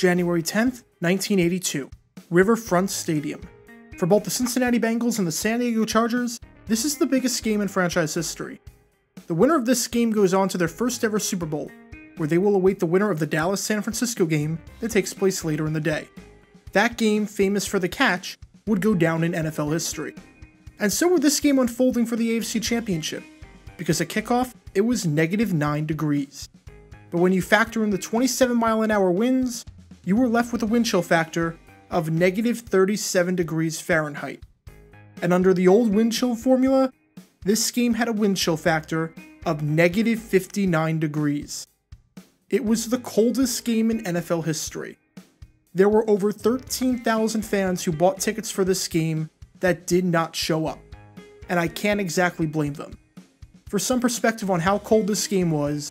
January 10th, 1982, Riverfront Stadium. For both the Cincinnati Bengals and the San Diego Chargers, this is the biggest game in franchise history. The winner of this game goes on to their first ever Super Bowl, where they will await the winner of the Dallas-San Francisco game that takes place later in the day. That game, famous for the catch, would go down in NFL history. And so would this game unfolding for the AFC Championship, because at kickoff, it was -9 degrees. But when you factor in the 27-mile-an-hour winds, you were left with a wind chill factor of -37 degrees Fahrenheit. And under the old wind chill formula, this game had a wind chill factor of -59 degrees. It was the coldest game in NFL history. There were over 13,000 fans who bought tickets for this game that did not show up, and I can't exactly blame them. For some perspective on how cold this game was,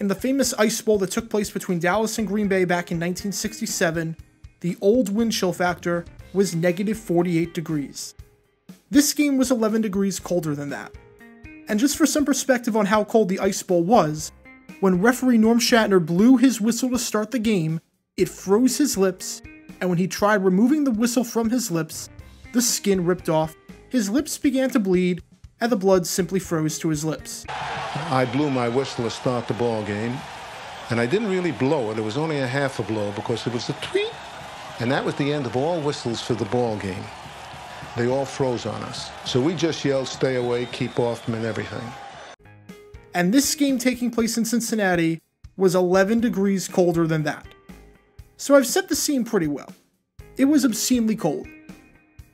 in the famous Ice Bowl that took place between Dallas and Green Bay back in 1967, the old wind chill factor was -48 degrees. This game was 11 degrees colder than that. And just for some perspective on how cold the Ice Bowl was, when referee Norm Shatner blew his whistle to start the game, it froze his lips, and when he tried removing the whistle from his lips, the skin ripped off, his lips began to bleed, and the blood simply froze to his lips. I blew my whistle to start the ball game, and I didn't really blow it. It was only a half a blow because it was a tweet, and that was the end of all whistles for the ball game. They all froze on us. So we just yelled, stay away, keep off them, and everything. And this game taking place in Cincinnati was 11 degrees colder than that. So I've set the scene pretty well. It was obscenely cold.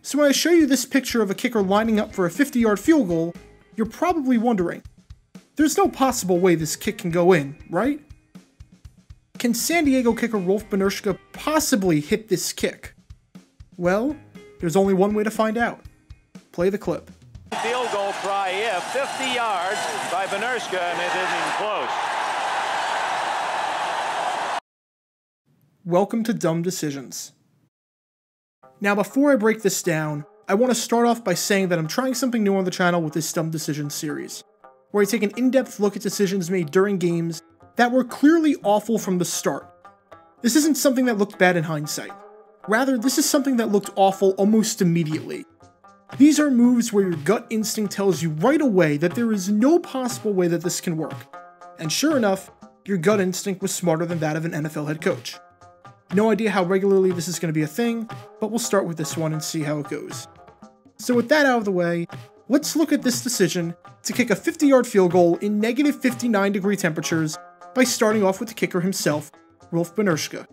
So when I show you this picture of a kicker lining up for a 50-yard field goal, you're probably wondering, there's no possible way this kick can go in, right? Can San Diego kicker Rolf Benirschke possibly hit this kick? Well, there's only one way to find out. Play the clip. Field goal try if 50 yards by Benirschke, and it isn't close. Welcome to Dumb Decisions. Now, before I break this down, I want to start off by saying that I'm trying something new on the channel with this Dumb Decisions series, where I take an in-depth look at decisions made during games that were clearly awful from the start. This isn't something that looked bad in hindsight. Rather, this is something that looked awful almost immediately. These are moves where your gut instinct tells you right away that there is no possible way that this can work. And sure enough, your gut instinct was smarter than that of an NFL head coach. No idea how regularly this is going to be a thing, but we'll start with this one and see how it goes. So with that out of the way, let's look at this decision to kick a 50-yard field goal in -59 degree temperatures by starting off with the kicker himself, Rolf Benirschke.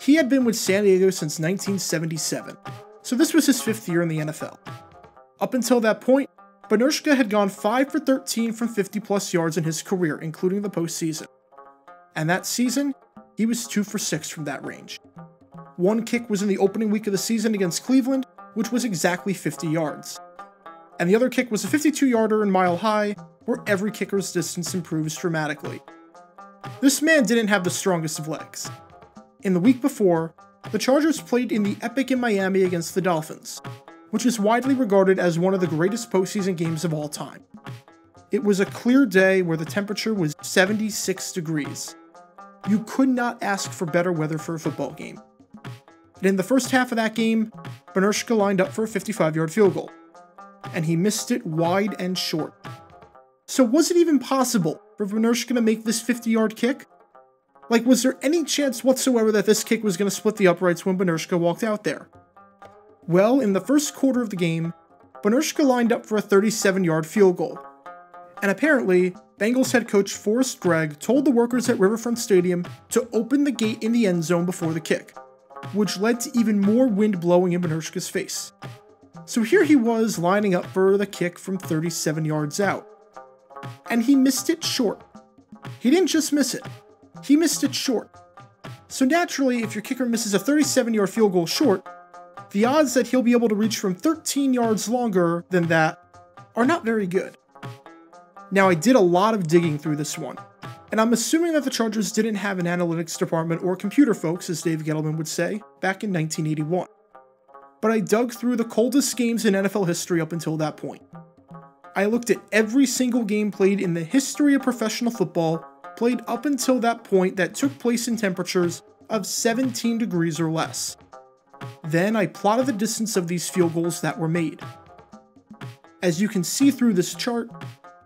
He had been with San Diego since 1977. So this was his fifth year in the NFL. Up until that point, Benirschke had gone 5 for 13 from 50-plus yards in his career, including the postseason. And that season, he was 2 for 6 from that range. One kick was in the opening week of the season against Cleveland, which was exactly 50 yards. And the other kick was a 52-yarder in Mile High, where every kicker's distance improves dramatically. This man didn't have the strongest of legs. In the week before, the Chargers played in the epic in Miami against the Dolphins, which is widely regarded as one of the greatest postseason games of all time. It was a clear day where the temperature was 76 degrees. You could not ask for better weather for a football game. And in the first half of that game, Benirschke lined up for a 55-yard field goal, and he missed it wide and short. So was it even possible for Benirschke to make this 50-yard kick? Like, was there any chance whatsoever that this kick was going to split the uprights when Benirschke walked out there? Well, in the first quarter of the game, Benirschke lined up for a 37-yard field goal. And apparently, Bengals head coach Forrest Gregg told the workers at Riverfront Stadium to open the gate in the end zone before the kick, which led to even more wind blowing in Benirschke's face. So here he was lining up for the kick from 37 yards out. And he missed it short. He didn't just miss it. He missed it short. So naturally, if your kicker misses a 37-yard field goal short, the odds that he'll be able to reach from 13 yards longer than that are not very good. Now, I did a lot of digging through this one, and I'm assuming that the Chargers didn't have an analytics department or computer folks, as Dave Gettleman would say, back in 1981. But I dug through the coldest games in NFL history up until that point. I looked at every single game played in the history of professional football played up until that point that took place in temperatures of 17 degrees or less. Then I plotted the distance of these field goals that were made. As you can see through this chart,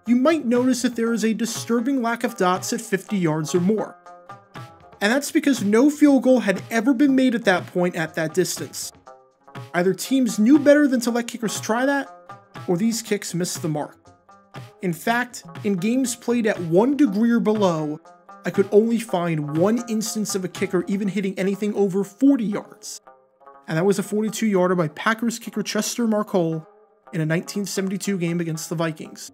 you might notice that there is a disturbing lack of dots at 50 yards or more. And that's because no field goal had ever been made at that point at that distance. Either teams knew better than to let kickers try that, or these kicks missed the mark. In fact, in games played at 1 degree or below, I could only find one instance of a kicker even hitting anything over 40 yards. And that was a 42-yarder by Packers kicker Chester Marcol in a 1972 game against the Vikings.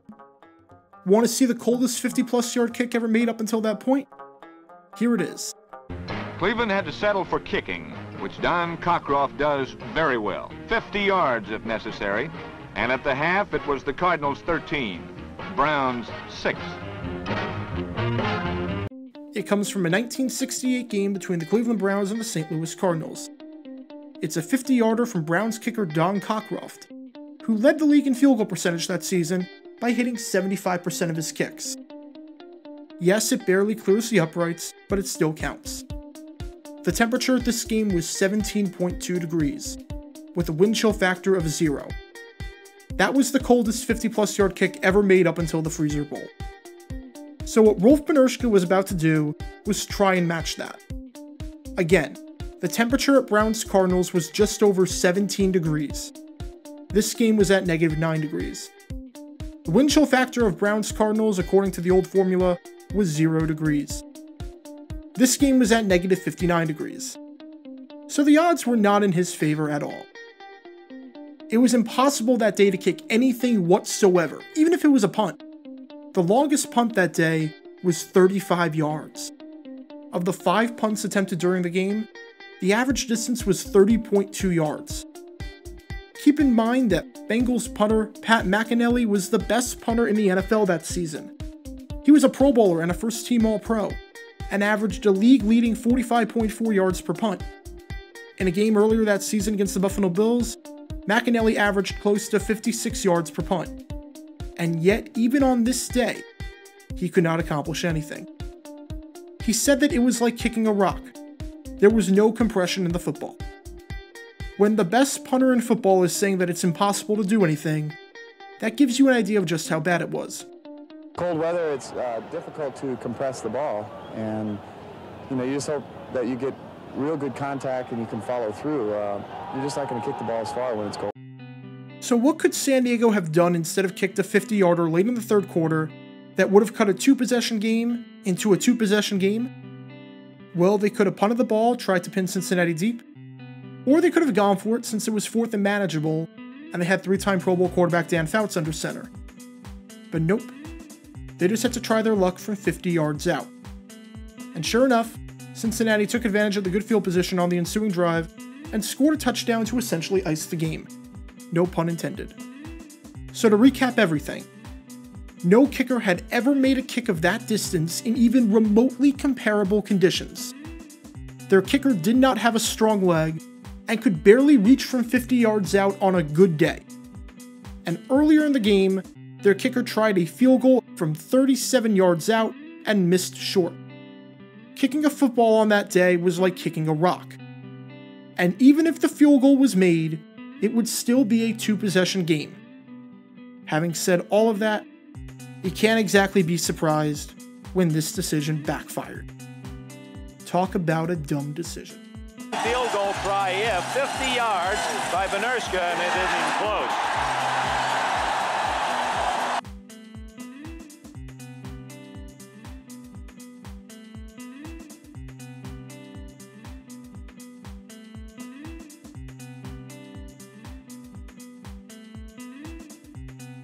Want to see the coldest 50-plus yard kick ever made up until that point? Here it is. Cleveland had to settle for kicking, which Don Cockroft does very well. 50 yards if necessary. And at the half, it was the Cardinals 13, Browns 6. It comes from a 1968 game between the Cleveland Browns and the St. Louis Cardinals. It's a 50-yarder from Browns kicker Don Cockroft, who led the league in field goal percentage that season by hitting 75% of his kicks. Yes, it barely clears the uprights, but it still counts. The temperature at this game was 17.2 degrees, with a wind chill factor of 0. That was the coldest 50-plus yard kick ever made up until the Freezer Bowl. So what Rolf Benirschke was about to do was try and match that. Again, the temperature at Browns Cardinals was just over 17 degrees. This game was at -9 degrees. The wind chill factor of Browns Cardinals, according to the old formula, was 0 degrees. This game was at -59 degrees. So the odds were not in his favor at all. It was impossible that day to kick anything whatsoever, even if it was a punt. The longest punt that day was 35 yards. Of the 5 punts attempted during the game, the average distance was 30.2 yards. Keep in mind that Bengals punter Pat McInally was the best punter in the NFL that season. He was a Pro Bowler and a first-team All-Pro, and averaged a league-leading 45.4 yards per punt. In a game earlier that season against the Buffalo Bills, McInally averaged close to 56 yards per punt, and yet even on this day, he could not accomplish anything. He said that it was like kicking a rock. There was no compression in the football. When the best punter in football is saying that it's impossible to do anything, that gives you an idea of just how bad it was. Cold weather, it's difficult to compress the ball, and you just hope that you get real good contact and you can follow through. You're just not going to kick the ball as far when it's cold. So what could San Diego have done instead of kicked a 50-yarder late in the third quarter that would have cut a 2-possession game into a 2-possession game? Well, they could have punted the ball, tried to pin Cincinnati deep, or they could have gone for it since it was fourth and manageable, and they had 3-time Pro Bowl quarterback Dan Fouts under center. But nope, they just had to try their luck from 50 yards out. And sure enough, Cincinnati took advantage of the good field position on the ensuing drive and scored a touchdown to essentially ice the game. No pun intended. So to recap everything, no kicker had ever made a kick of that distance in even remotely comparable conditions. Their kicker did not have a strong leg and could barely reach from 50 yards out on a good day. And earlier in the game, their kicker tried a field goal from 37 yards out and missed short. Kicking a football on that day was like kicking a rock. And even if the field goal was made, it would still be a 2-possession game. Having said all of that, you can't exactly be surprised when this decision backfired. Talk about a dumb decision. Field goal try, 50 yards by Benirschke, and it isn't close.